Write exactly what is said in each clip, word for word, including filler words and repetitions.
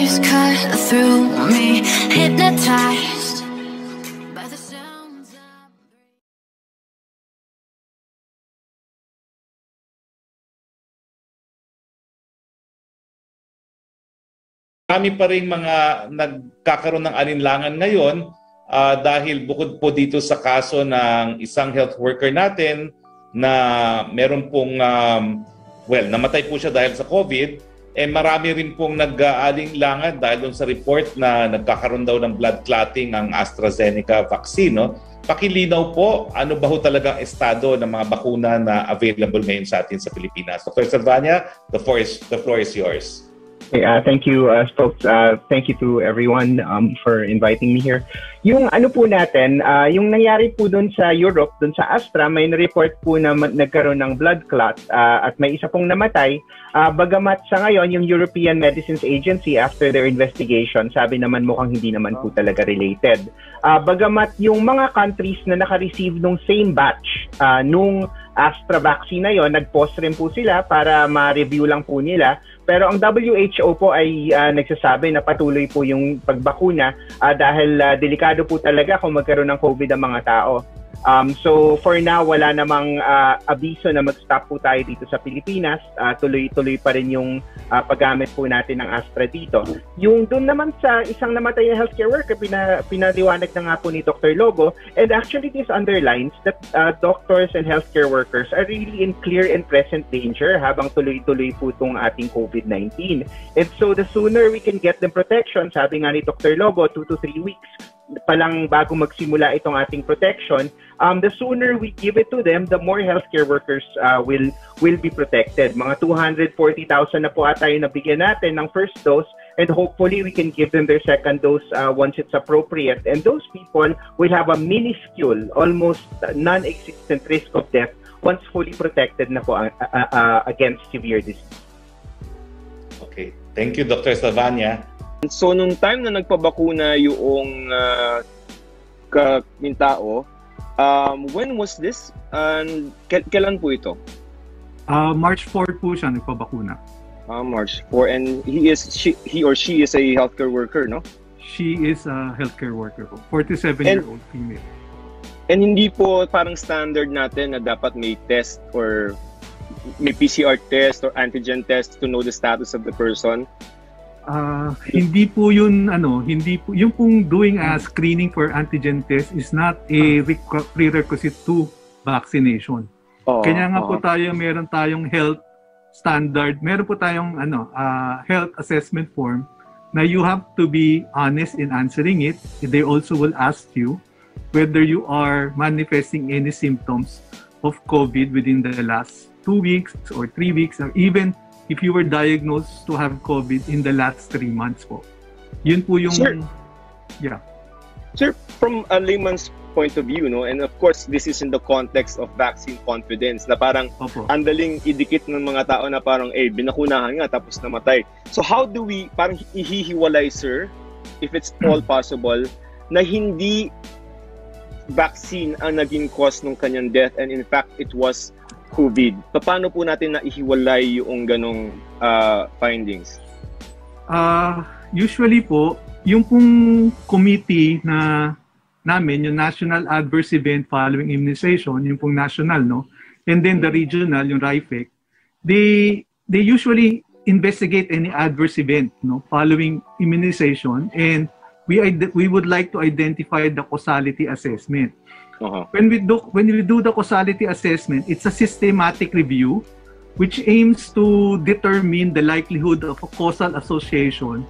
waves cut through me, hypnotized by the sounds of... Kami pa rin mga nagkakaroon ng alinlangan ngayon uh, dahil bukod po dito sa kaso ng isang health worker natin na meron pong, um, well, namatay po siya dahil sa COVID. Eh, marami rin pong nag-aalinlangan dahil doon sa report na nagkakaroon daw ng blood clotting ang AstraZeneca vaccine. No? Pakilinaw po, ano ba ho talagang estado ng mga bakuna na available ngayon sa atin sa Pilipinas? Doctor Salvaña, the floor is, the floor is yours. Okay, uh, thank you, uh, folks. Uh, thank you to everyone um, for inviting me here. Yung ano po natin, uh, yung nangyari po doon sa Europe, doon sa Astra, may report po na nagkaroon ng blood clot uh, at may isa pong namatay. Uh, bagamat sa ngayon, yung European Medicines Agency, after their investigation, sabi naman mukhang hindi naman po talaga related. Uh, bagamat yung mga countries na nakareceive nung same batch, uh, nung Astra vaccine na yun, nag-post rin po sila para ma-review lang po nila. Pero ang W H O po ay uh, nagsasabi na patuloy po yung pagbakuna uh, dahil uh, delikado po talaga kung magkaroon ng COVID ang mga tao. Um, so for now, wala namang uh, abiso na mag-stop po tayo dito sa Pilipinas. Tuloy-tuloy uh, pa rin yung uh, paggamit po natin ng Astra dito. Yung doon naman sa isang namatay na healthcare worker, pina, pinaliwanag na nga po ni Doctor Lobo. And actually this underlines that uh, doctors and healthcare workers are really in clear and present danger habang tuloy-tuloy po itong ating COVID nineteen. And so the sooner we can get them protection, sabi nga ni Doctor Lobo, two to three weeks palang bago magsimula itong ating protection, um, the sooner we give it to them, the more healthcare workers uh, will will be protected. Mga two hundred forty thousand na po at tayo nabigyan natin ng first dose, and hopefully we can give them their second dose uh, once it's appropriate. And those people will have a minuscule, almost non-existent risk of death once fully protected na po uh, uh, uh, against severe disease. Okay. Thank you, Doctor Salvaña. So, nung time na nagpabakuna yung uh, katao, um, when was this? And uh, kailan po ito? Uh, March fourth po siya nagpabakuna. Uh, March fourth. And he, is, she, he or she is a healthcare worker, no? She is a healthcare worker po. forty-seven-year-old female. And hindi po parang standard natin na dapat may test or may P C R test or antigen test to know the status of the person? Uh, hindi po yun ano, hindi po yung pong doing a screening for antigen test is not a prerequisite to vaccination. Oh, kaya nga oh. po tayo meron tayong health standard, meron po tayong ano, uh, health assessment form na you have to be honest in answering it. They also will ask you whether you are manifesting any symptoms of COVID within the last two weeks or three weeks or even if you were diagnosed to have COVID in the last three months po. Yun po yung... Sir, yeah. Sir, from a layman's point of view, no, and of course, this is in the context of vaccine confidence, na parang Opo. Andaling idikit ng mga tao na parang, eh, binakunahan nga, tapos namatay. So how do we, parang ihihiwalay, sir, if it's all possible, na hindi vaccine ang naging cause ng kanyang death, and in fact, it was COVID. Paano po natin naihiwalay yung ganong uh, findings? Uh, usually po, yung pong committee na namin, yung National Adverse Event Following Immunization, yung pong national, no? And then the regional, yung RAIFIC, they, they usually investigate any adverse event, no? Following immunization, and we, we would like to identify the causality assessment. Uh-huh. When we do when we do the causality assessment, it's a systematic review which aims to determine the likelihood of a causal association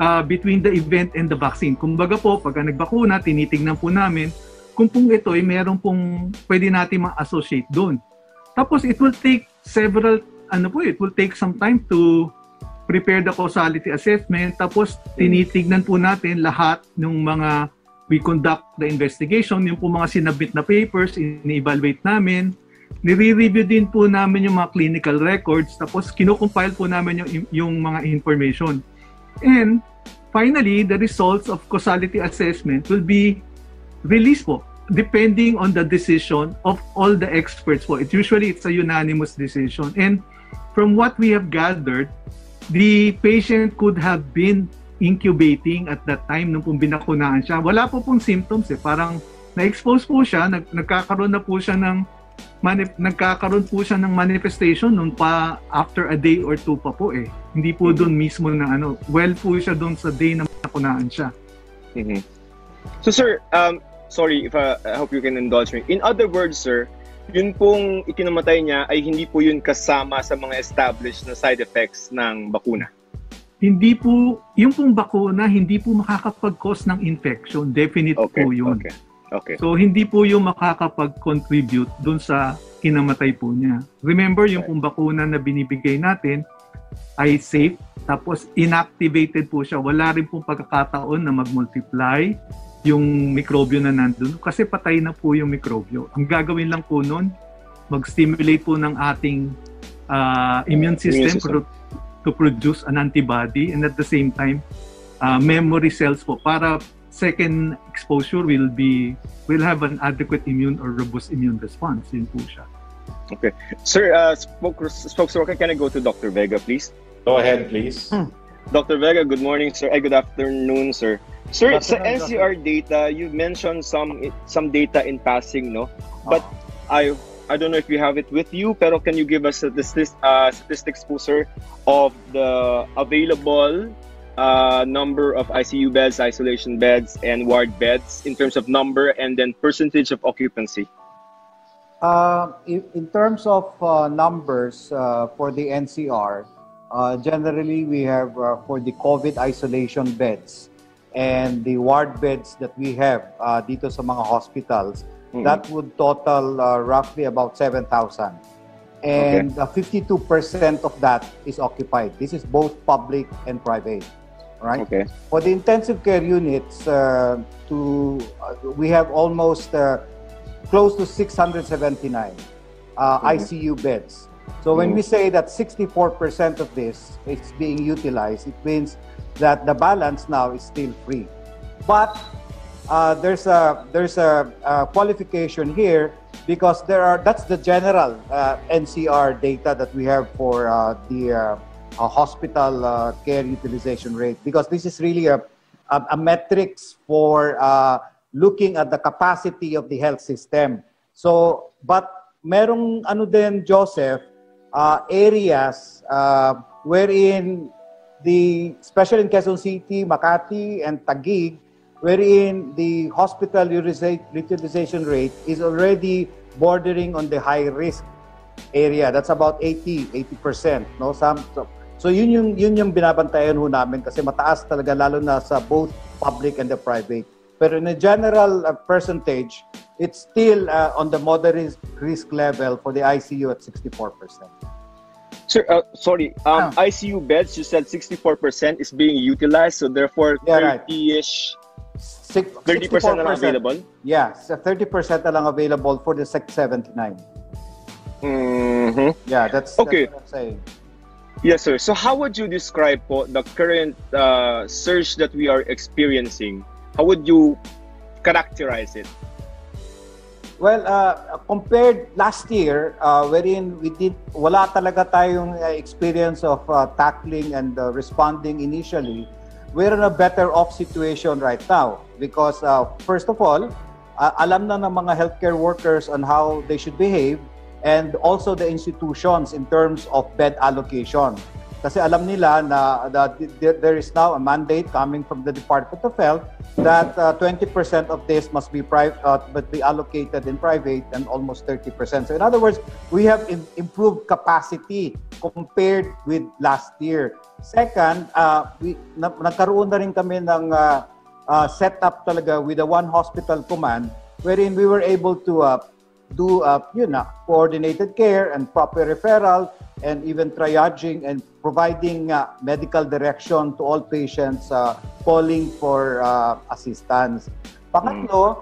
uh, between the event and the vaccine. Kumbaga po, pag nagbakuna, tinitingnan po namin kung pong ito ay meron pong pwede natin ma-associate doon. Tapos it will take several, ano po, it will take some time to prepare the causality assessment. Tapos tinitingnan po natin lahat ng mga we conduct the investigation, yung po mga sinabit na papers, ini-evaluate namin. Nire-review din po namin yung mga clinical records, tapos kinocompile po namin yung, yung mga information. And finally, the results of causality assessment will be released po, depending on the decision of all the experts po. It usually, it's a unanimous decision. And from what we have gathered, the patient could have been incubating at that time nung pong binakunaan siya. Wala po pong symptoms eh. Parang na-expose po siya, nag nagkakaroon na po siya ng nagkakaroon po siya ng manifestation nung pa after a day or two pa po eh. Hindi po doon mismo na ano, well po siya doon sa day na binakunaan siya. Mm-hmm. So sir, um, sorry if uh, I hope you can indulge me. In other words, sir, yun pong ikinamatay niya ay hindi po yun kasama sa mga established na side effects ng bakuna. Hindi po, yung pong bakuna, hindi po makakapag-cause ng infection. Definite okay, po yun. Okay, okay. So, hindi po yung makakapag-contribute dun sa kinamatay po niya. Remember, yung pong bakuna na binibigay natin ay safe. Tapos, inactivated po siya. Wala rin pong pagkakataon na mag-multiply yung mikrobyo na nandun. Kasi patay na po yung mikrobyo. Ang gagawin lang po nun, mag-stimulate po ng ating uh, immune system, immune system. Pro to produce an antibody, and at the same time, uh, memory cells po para second exposure will be will have an adequate immune or robust immune response. Yun po siya. Okay, sir. Uh, Spokesperson, can I go to Doctor Vega, please? Go ahead, please. Hmm. Doctor Vega, good morning, sir. Ay, good afternoon, sir. Sir, sa N C R data, you mentioned some some data in passing, no? But I. I don't know if you have it with you, pero can you give us a, this, this, uh, statistics po, sir, of the available uh, number of I C U beds, isolation beds, and ward beds in terms of number and then percentage of occupancy? Uh, in, in terms of uh, numbers uh, for the N C R, uh, generally we have uh, for the COVID isolation beds and the ward beds that we have uh, dito sa mga hospitals, that would total uh, roughly about seven thousand. And fifty-two percent okay. uh, of that is occupied. This is both public and private, right? Okay. For the intensive care units, uh, to, uh, we have almost uh, close to six hundred seventy-nine uh, mm-hmm. I C U beds. So mm-hmm. when we say that sixty-four percent of this is being utilized, it means that the balance now is still free. But Uh, there's a there's a, a qualification here because there are that's the general uh, N C R data that we have for uh, the uh, uh, hospital uh, care utilization rate, because this is really a a, a metrics for uh, looking at the capacity of the health system. So, but merong ano din, Joseph, uh, areas uh, wherein the especially in Quezon City, Makati, and Taguig, wherein the hospital utilization rate is already bordering on the high-risk area. That's about eighty percent. No? Some, so, so yun yung, yun yung binabantayan ho namin kasi mataas talaga, lalo na sa both public and the private. Pero in a general uh, percentage, it's still uh, on the moderate risk level for the I C U at sixty-four percent. Sir, uh, sorry, um, ah. I C U beds, you said sixty-four percent is being utilized, so therefore yeah, thirty-ish... Right. thirty percent na lang available? Yeah, so thirty percent na lang available for the six seventy-nine. Mm-hmm. Yeah, that's, okay. that's what I'm saying. Yes, sir. So how would you describe po the current uh, surge that we are experiencing? How would you characterize it? Well, uh, compared last year, uh, wherein we did, wala talaga tayong experience of uh, tackling and uh, responding initially, we're in a better off situation right now because uh, first of all, uh, alam na ng mga healthcare workers on how they should behave, and also the institutions in terms of bed allocation. Kasi alam nila na, na there is now a mandate coming from the Department of Health that uh, twenty percent of this must be private, uh, but be allocated in private, and almost thirty percent. So in other words, we have im improved capacity compared with last year. Second, uh, we, na nagkaroon na rin kami ng uh, uh, setup talaga with the one hospital command, wherein we were able to uh, do uh, you know, coordinated care and proper referral, and even triaging and providing uh, medical direction to all patients uh, calling for uh, assistance. Pangatlo,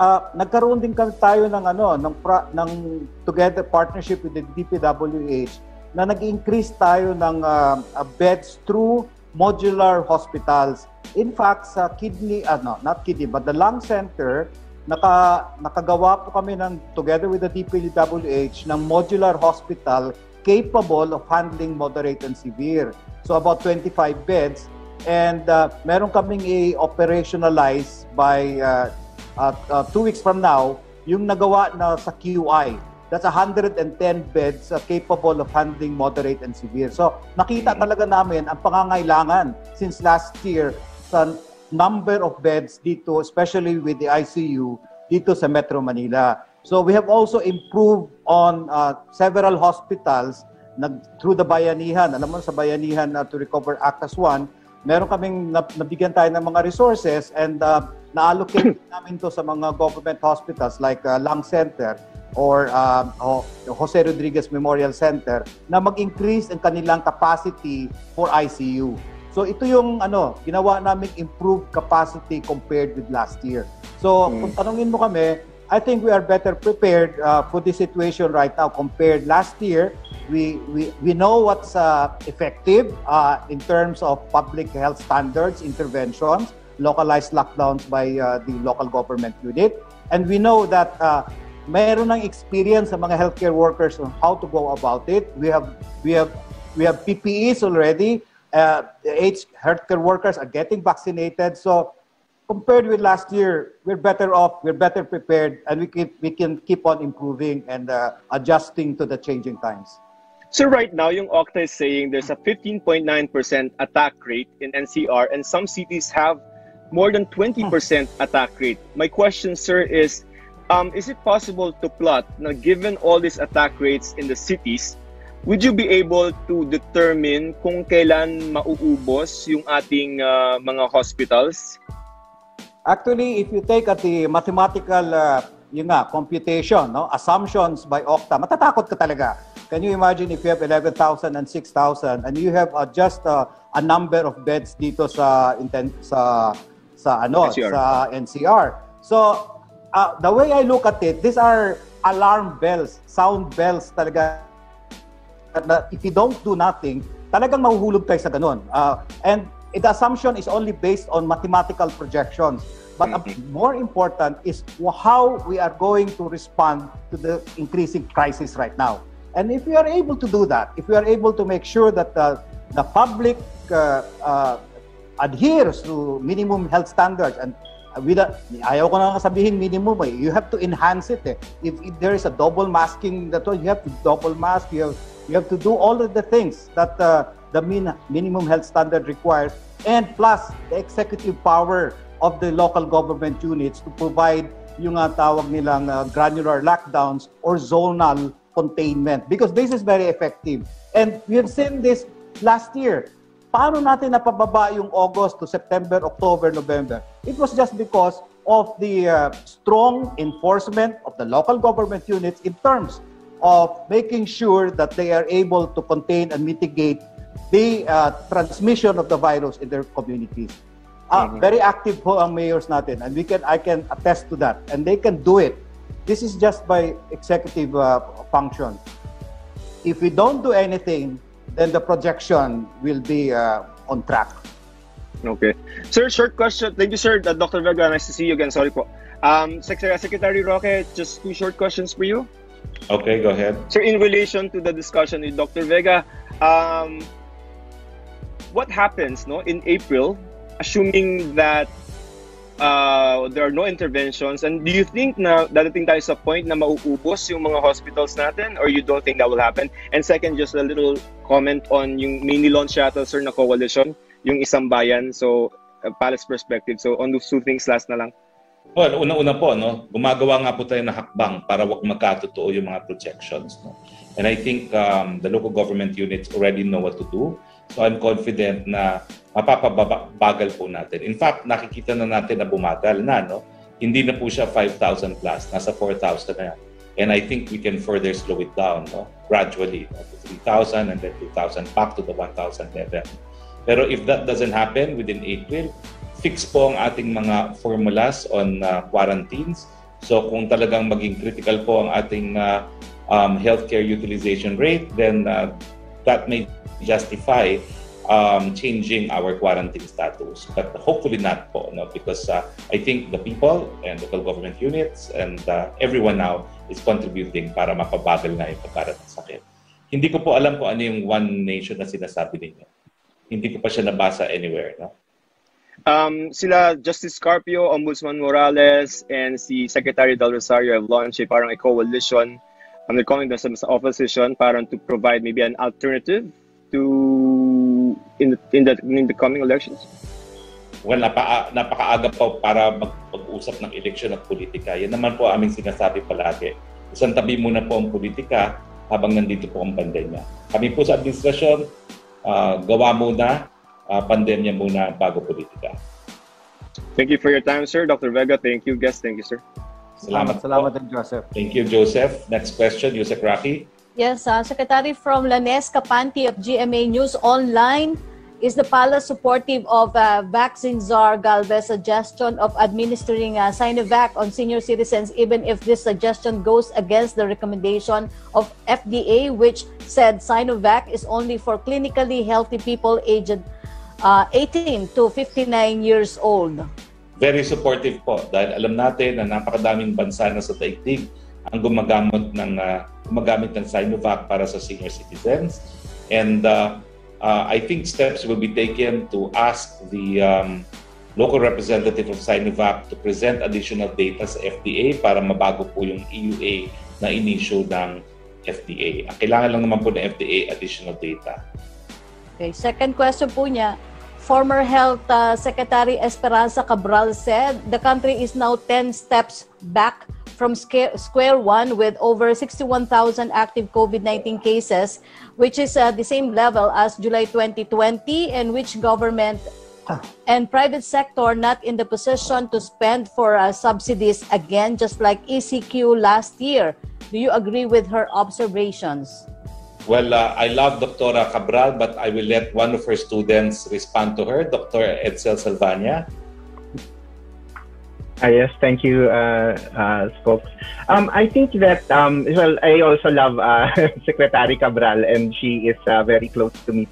uh, nagkaroon din kami tayo ng ano, ng, pra, ng together partnership with the D P W H na nag-increase tayo ng uh, beds through modular hospitals. In fact, sa kidney, uh, no, not kidney, but the Lung Center, naka, nakagawa po kami ng, together with the D P W H, ng modular hospital capable of handling moderate and severe. So about twenty-five beds, and uh, meron kaming i-operationalize by uh, uh, uh, two weeks from now, yung nagawa na sa Q I. That's one hundred ten beds uh, capable of handling moderate and severe. So nakita talaga namin ang pangangailangan since last year sa number of beds dito, especially with the I C U, dito sa Metro Manila. So we have also improved on uh, several hospitals nag, through the Bayanihan. Alam mo, sa Bayanihan uh, to recover ACTAS one, meron kaming nabigyan tayo ng mga resources and uh, na-allocate namin to sa mga government hospitals like uh, Lung Center or uh, Jose Rodriguez Memorial Center na mag-increase ang kanilang capacity for I C U. So ito yung ano, ginawa namin improved capacity compared with last year. So mm. kung tanungin mo kami, I think we are better prepared uh, for this situation right now compared last year. We we we know what's uh, effective uh, in terms of public health standards, interventions, localized lockdowns by uh, the local government unit, and we know that uh, mayroon ng experience sa mga healthcare workers on how to go about it. We have we have we have P P Es already. Uh, healthcare workers are getting vaccinated. So compared with last year, we're better off. We're better prepared, and we can we can keep on improving and uh, adjusting to the changing times. So right now, yung Octa is saying there's a fifteen point nine percent attack rate in N C R, and some cities have more than twenty percent attack rate. My question, sir, is. Um, is it possible to plot, now given all these attack rates in the cities, would you be able to determine kung kailan mauubos yung ating uh, mga hospitals? Actually, if you take at the mathematical uh, yung nga, computation, no, assumptions by Octa, matatakot ka talaga. Can you imagine if you have eleven thousand and six thousand and you have uh, just uh, a number of beds dito sa sa sa ano N C R. Sa N C R. So Uh, the way I look at it, these are alarm bells, sound bells talaga. Na if you don't do nothing, talagang mahuhulog tayo sa ganun. Uh, and the assumption is only based on mathematical projections. But mm-hmm. more important is how we are going to respond to the increasing crisis right now. And if we are able to do that, if we are able to make sure that uh, the public uh, uh, adheres to minimum health standards and with a, ayaw ko na kasabihin minimum eh. You have to enhance it eh. If, if there is a double masking, that you have to double mask, you have, you have to do all of the things that uh, the min, minimum health standard requires, and plus the executive power of the local government units to provide yung uh, tawag nilang uh, granular lockdowns or zonal containment, because this is very effective. And we have seen this last year. Paano natin napababa yung August to September, October, November? It was just because of the uh, strong enforcement of the local government units in terms of making sure that they are able to contain and mitigate the uh, transmission of the virus in their communities. Uh, mm-hmm. Very active po ang mayors natin, and we can, I can attest to that, and they can do it. This is just by executive uh, function. If we don't do anything, then the projection will be uh, on track. Okay. Sir, short question. Thank you, sir. Doctor Vega, nice to see you again. Sorry po. Um, Secretary Roque, just two short questions for you. Okay, go ahead. Sir, in relation to the discussion with Doctor Vega, um, what happens no, in April, assuming that uh, there are no interventions, and do you think na dadating tayo sa point na mauubos yung mga hospitals natin, or you don't think that will happen? And second, just a little comment on yung mini-launch yata, sir, na coalition, yung isang bayan, so uh, palace perspective. So on those two things, last na lang. Well, una-una po, no, gumagawa nga po tayo na hakbang para wag magkatotoo yung mga projections. No? And I think um, the local government units already know what to do. So I'm confident na mapapabagal po natin. In fact, nakikita na natin na bumagal na. No? Hindi na po siya five thousand plus, nasa four thousand na yan. And I think we can further slow it down, no? Gradually, no? To three thousand and then two thousand, back to the one thousand level. Pero if that doesn't happen within April, fix po ang ating mga formulas on uh, quarantines. So kung talagang maging critical po ang ating uh, um, healthcare utilization rate, then uh, that may justify um, changing our quarantine status. But hopefully not po, no? Because uh, I think the people and local government units and uh, everyone now is contributing para mapabagal na yung pagkarat ng sakit. Hindi ko po alam kung ano yung one nation na sinasabi ninyo. Hindi ko pa siya nabasa anywhere, no? Um, sila, Justice Carpio, Ombudsman Morales, and si Secretary Del Rosario have launched a, parang a coalition. I'm um, calling them some opposition parang to provide maybe an alternative to in the, in the, in the coming elections. Well, napa, napakaaga pa para mag-usap ng eleksyon at politika. Yan naman po aming sinasabi palagi. Isang tabi muna po ang politika habang nandito po ang pandemya. Kami po sa administrasyon, uh, gawa muna, uh, pandemya muna bago politika. Thank you for your time, sir. Doctor Vega, thank you. Guest, thank you, sir. Salamat, salamat, salamat Joseph. Thank you, Joseph. Next question, Yusek Rafi. Yes, uh, Secretary from Lanes Capanti of G M A News Online. Is the palace supportive of uh, vaccine czar Galvez's suggestion of administering uh, Sinovac on senior citizens, even if this suggestion goes against the recommendation of F D A, which said Sinovac is only for clinically healthy people aged uh, eighteen to fifty-nine years old? Very supportive po, dahil alam natin na napakadaming bansa na sa taigdig ang gumagamit ng, uh, gumagamit ng Sinovac para sa senior citizens. And uh, Uh, I think steps will be taken to ask the um, local representative of Sinovac to present additional data sa F D A para mabago po yung E U A na inisyo ng F D A. Ang kailangan lang naman po ng F D A additional data. Okay, second question po niya. Former Health uh, Secretary Esperanza Cabral said the country is now ten steps back from square one with over sixty-one thousand active COVID nineteen cases, which is at uh, the same level as July twenty twenty, and which government and private sector not in the position to spend for uh, subsidies again, just like E C Q last year. Do you agree with her observations? Well, uh, I love Doctor Cabral, but I will let one of her students respond to her, Doctor Edsel Salvaña. Ah, yes, thank you, uh, uh, folks. Um, I think that, um, well, I also love uh, Secretary Cabral, and she is uh, very close to me.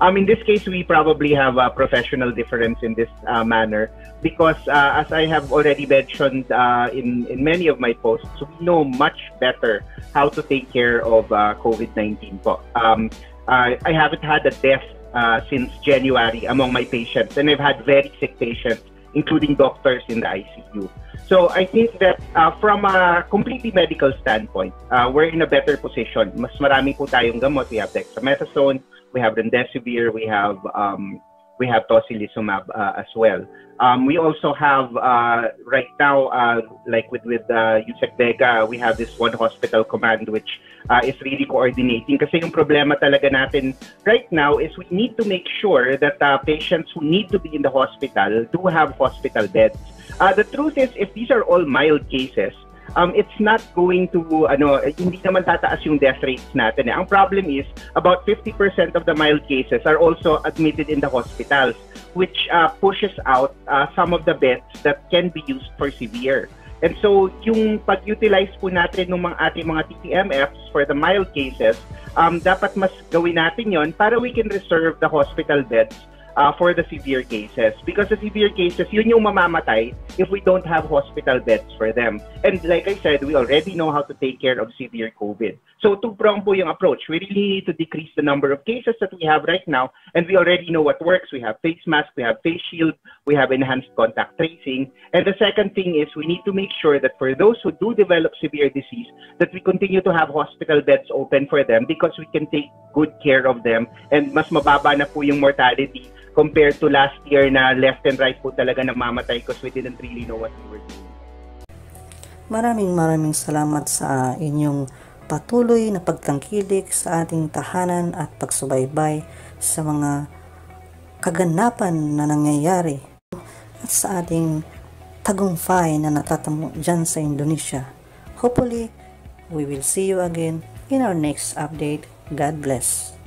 Um, in this case, we probably have a professional difference in this uh, manner because, uh, as I have already mentioned uh, in, in many of my posts, we know much better how to take care of uh, COVID nineteen. Um, I, I haven't had a death uh, since January among my patients, and I've had very sick patients, including doctors in the I C U. So I think that uh, from a completely medical standpoint, uh, we're in a better position. Mas marami po tayong gamot. We have dexamethazone, we have remdesivir, we have um, we have tocilizumab uh, as well. Um, we also have uh, right now, uh, like with with uh, U S E C-Dega, we have this one hospital command which uh, is really coordinating. Kasi yung problema talaga natin right now is we need to make sure that uh, patients who need to be in the hospital do have hospital beds. Uh, the truth is, if these are all mild cases, Um, it's not going to, ano, hindi naman tataas yung death rates natin. Eh. Ang problem is, about fifty percent of the mild cases are also admitted in the hospitals, which uh, pushes out uh, some of the beds that can be used for severe. And so, yung pag-utilize po natin ng mga ating mga T T M Fs for the mild cases, um, dapat mas gawin natin yon para we can reserve the hospital beds Uh, for the severe cases, because the severe cases, yun yung mamamatay if we don't have hospital beds for them. And like I said, we already know how to take care of severe COVID. So two-prong po yung approach. We really need to decrease the number of cases that we have right now, and we already know what works. We have face masks, we have face shield, we have enhanced contact tracing. And the second thing is we need to make sure that for those who do develop severe disease, that we continue to have hospital beds open for them because we can take good care of them. And mas mababa na po yung mortality compared to last year na left and right po talaga namamatay because we didn't really know what we were doing. Maraming maraming salamat sa inyong patuloy na pagtangkilik sa ating tahanan at pagsubaybay sa mga kaganapan na nangyayari at sa ating tagumpay na natatamo dyan sa Indonesia. Hopefully, we will see you again in our next update. God bless.